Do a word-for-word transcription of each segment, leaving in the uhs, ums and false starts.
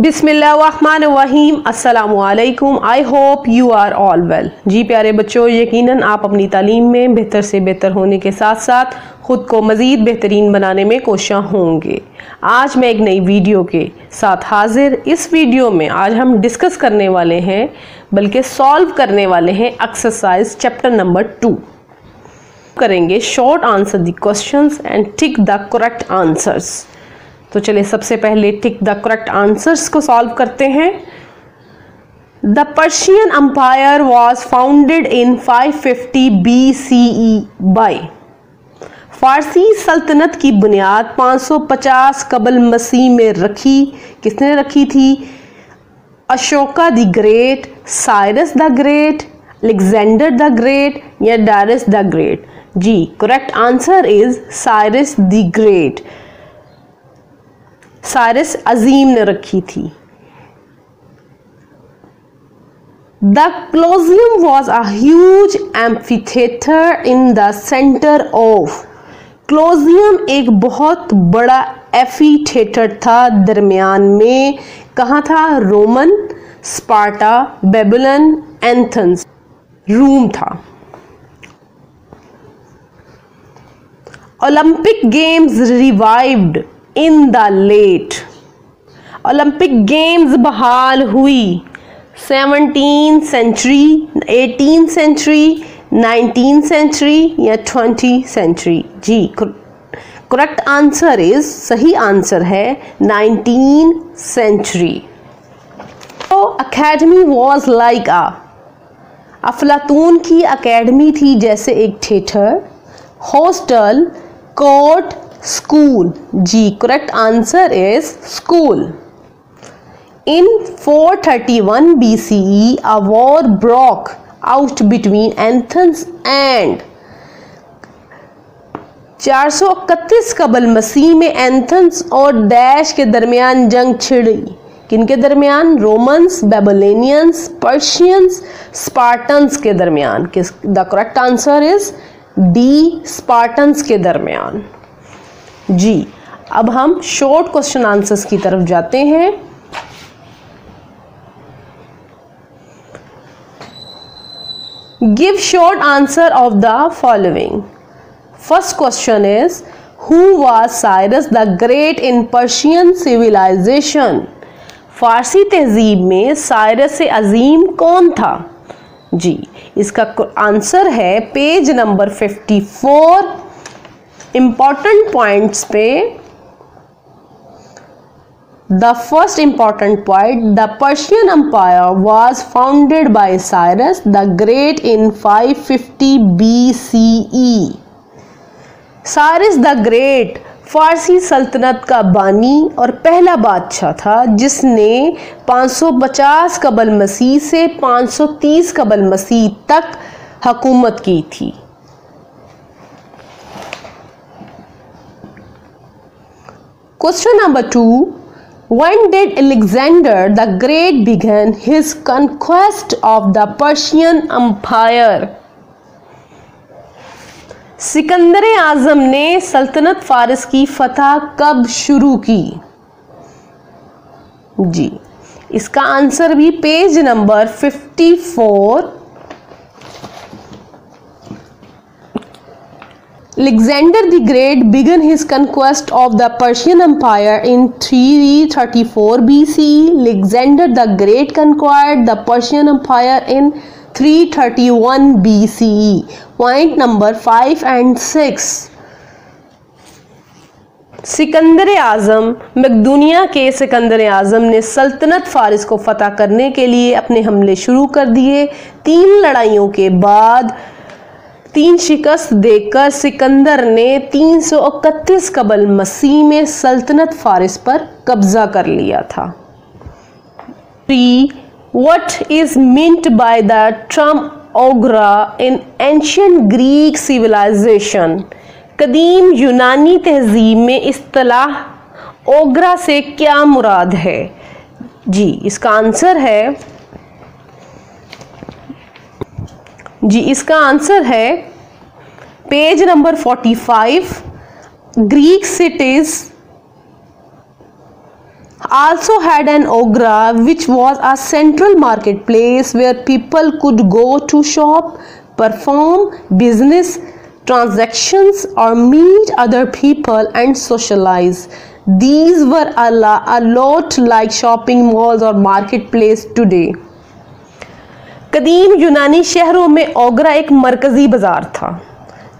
बिस्मिल्लाहिर्रहमानिर्रहीम, अस्सलामुअलैकुम। I hope you are all well. जी प्यारे बच्चों, यकीनन आप अपनी तालीम में बेहतर से बेहतर होने के साथ साथ ख़ुद को मज़ीद बेहतरीन बनाने में कोशां होंगे। आज मैं एक नई वीडियो के साथ हाजिर। इस वीडियो में आज हम डिस्कस करने वाले हैं, बल्कि सॉल्व करने वाले हैं एक्सरसाइज चैप्टर नंबर टू। करेंगे short answer the questions and tick the correct answers. तो चलिए सबसे पहले टिक द करेक्ट आंसर्स को सॉल्व करते हैं। The Persian empire was founded in five fifty B C E by. फारसी सल्तनत की बुनियाद पाँच सौ पचास कबल मसीह में रखी, किसने रखी थी? Ashoka the great, Cyrus the great, Alexander the great या डायरस द ग्रेट? जी, correct answer is Cyrus the great. Cyrus अजीम ने रखी थी। The Colosseum was a huge amphitheatre in the centre of. Colosseum एक बहुत बड़ा एम्फीथिएटर था, दरमियान में कहाँ था? रोमन, स्पार्टा, बेबलन, एथेंस, रूम था। Olympic games revived in the late. Olympic games बहाल हुई seventeen century, eighteen century, nineteen century या ट्वेंटी सेंचुरी? जी, करेक्ट आंसर इज, सही आंसर है नाइनटीन सेंचुरी। तो अकेडमी वॉज लाइक आ। अफलातून की अकेडमी थी जैसे एक थिएटर, हॉस्टल, कोर्ट, स्कूल। जी, correct answer is school. In four thirty one B C E a war broke out between Athens and. चार सौ इकतीस कबल मसीह में एथेंस और डैश के दरमियान जंग छिड़ी। किनके दरमियान? रोमन्स, बेबीलोनियंस, पर्शियंस, स्पार्टन्स के दरमियान। किस? The correct answer is D, Spartans के दरमियान। जी, अब हम शॉर्ट क्वेश्चन आंसर्स की तरफ जाते हैं। Give short answer of the following. First question is who was Cyrus the great in Persian civilisation. फारसी तहजीब में साइरस अजीम कौन था? जी, इसका आंसर है page number fifty four. Important points पे the first important point, the Persian empire was founded by Cyrus the great in five fifty B C E. Cyrus the great फारसी सल्तनत का बानी और पहला बादशाह था, जिसने पाँच सौ पचास कबल मसीह से पाँच सौ तीस कबल मसीह तक हुकूमत की थी। Question number two, when did Alexander the Great begin his conquest of the Persian Empire? Sikandar आजम ने सल्तनत फारस की फतह कब शुरू की? जी, इसका आंसर भी page number fifty four. Alexander the Great began his conquest of the Persian Empire in three thirty-four B C E. Alexander the Great conquered the Persian Empire in three thirty-one B C E. Point number five and six. सिकंदर आज़म, मैकदूनिया के सिकंदर आज़म ने सल्तनत फारस को फतह करने के लिए अपने हमले शुरू कर दिए। तीन लड़ाइयों के बाद तीन शिकस्त देकर सिकंदर ने तीन सौ इकतीस कबल मसीह में सल्तनत फारस पर कब्जा कर लिया था। Three, what is meant by the term agora in ancient Greek civilisation. कदीम यूनानी तहजीब में इस्तलाह ओगरा से क्या मुराद है? जी, इसका आंसर है जी इसका आंसर है page number forty five. Greek cities also had an agora, which was a central marketplace where people could go to shop, perform business transactions, or meet other people and socialize. These were a lot like shopping malls or marketplace today. कदीम यूनानी शहरों में ओगरा एक मरकज़ी बाज़ार था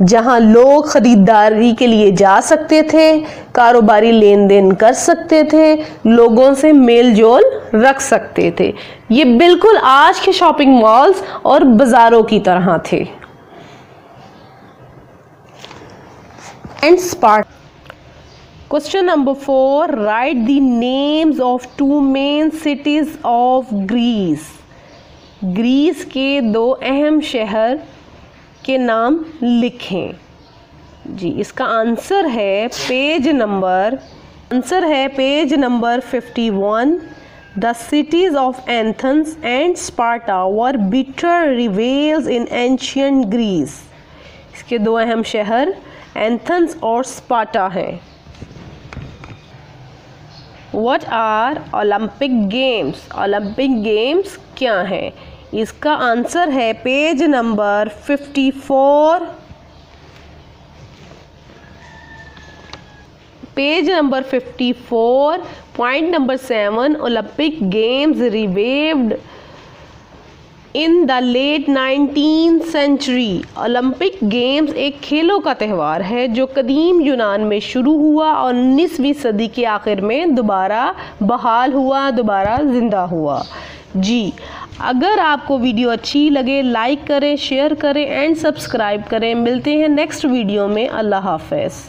जहां लोग ख़रीदारी के लिए जा सकते थे, कारोबारी लेन देन कर सकते थे, लोगों से मेल जोल रख सकते थे। ये बिल्कुल आज के शॉपिंग मॉल्स और बाज़ारों की तरह थे। And Sparta. Question number four, write the names of two main cities of Greece. Greece के दो अहम शहर के नाम लिखें। जी, इसका आंसर है पेज नंबर आंसर है page number fifty-one. The cities of Athens and Sparta were bitter rivals in ancient Greece. इसके दो अहम शहर एथेंस और स्पार्टा हैं। What are Olympic Games? Olympic Games क्या हैं? इसका आंसर है page number fifty-four, page number fifty-four, point number seven. Olympic Games revived in the late nineteenth century. Olympic games एक खेलों का त्यौहार है जो कदीम यूनान में शुरू हुआ और उन्नीसवीं सदी के आखिर में दोबारा बहाल हुआ, दोबारा ज़िंदा हुआ। जी, अगर आपको वीडियो अच्छी लगे लाइक करें, शेयर करें एंड सब्सक्राइब करें। मिलते हैं नेक्स्ट वीडियो में। अल्लाह हाफ़िज़।